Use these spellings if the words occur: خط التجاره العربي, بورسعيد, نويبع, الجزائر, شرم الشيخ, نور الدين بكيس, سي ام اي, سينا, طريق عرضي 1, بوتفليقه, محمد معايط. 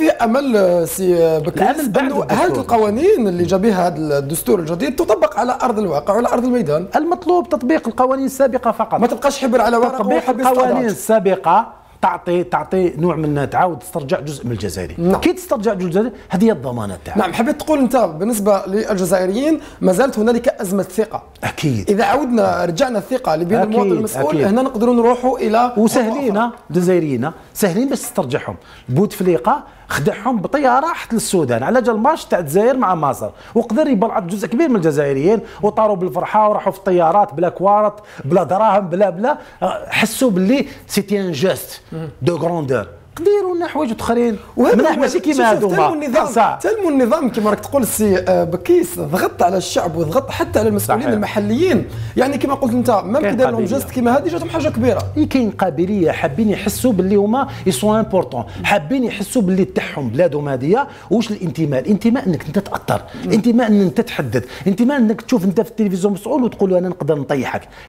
في امل سي بكيس انه هذه القوانين اللي جا بها هذا الدستور الجديد تطبق على ارض الواقع وعلى ارض الميدان. المطلوب تطبيق القوانين السابقه فقط، ما تبقاش حبر على ورق. تطبيق القوانين السابقه تعطي نوع من تعاود تسترجع جزء من الجزائري. نعم. كي تسترجع جزء الجزائري هذه الضمانات تاعها. نعم، حبيت تقول انت بالنسبه للجزائريين ما زالت هنالك ازمه ثقه. اكيد. اذا عودنا رجعنا الثقه لبين المواطن المسؤول هنا نقدروا نروحوا الى وسهلين الجزائريين سهلين باش تسترجعهم. بوتفليقه خدعهم بطياره راحت للسودان على جال ماتش تاع الجزائر مع مصر، وقدر يبلعط جزء كبير من الجزائريين وطاروا بالفرحه وراحوا في الطيارات بلا كوارت بلا دراهم بلا حسوا باللي سيتي ان جيست دو غروندور. قديروا لنا حوايج اخرين وهذا ماشي كيما هذوما. تلمو النظام كيما راك تقول السي بكيس ضغط على الشعب وضغط حتى على المسؤولين المحليين، يعني كيما قلت انت ما كدار لهم جست كيما هذه جاتهم حاجه كبيره. كاين قابليه، حابين يحسوا باللي هما يسون امبورطون، حابين يحسوا باللي تاعهم بلادهم هذه. واش الانتماء؟ الانتماء انك انت تاثر، الانتماء انك انت تحدد، الانتماء انك تشوف انت في التلفزيون مسؤول وتقول انا نقدر نطيحك.